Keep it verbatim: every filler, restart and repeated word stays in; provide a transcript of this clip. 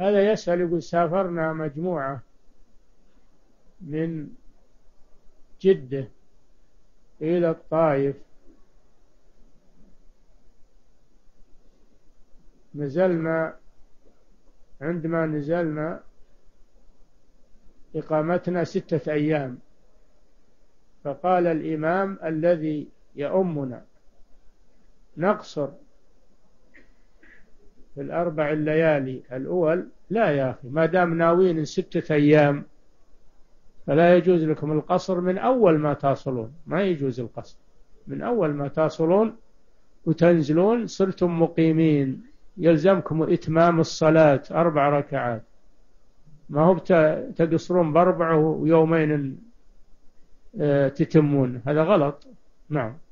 هذا يسأل يقول سافرنا مجموعة من جدة إلى الطائف، نزلنا عندما نزلنا إقامتنا ستة أيام، فقال الإمام الذي يؤمنا نقصر في الأربع الليالي الأول. لا يا أخي، ما دام ناويين ستة أيام فلا يجوز لكم القصر من أول ما تصلون، ما يجوز القصر من أول ما تصلون وتنزلون، صرتم مقيمين يلزمكم إتمام الصلاة أربع ركعات، ما هو تقصرون بأربعة ويومين تتمون، هذا غلط. نعم.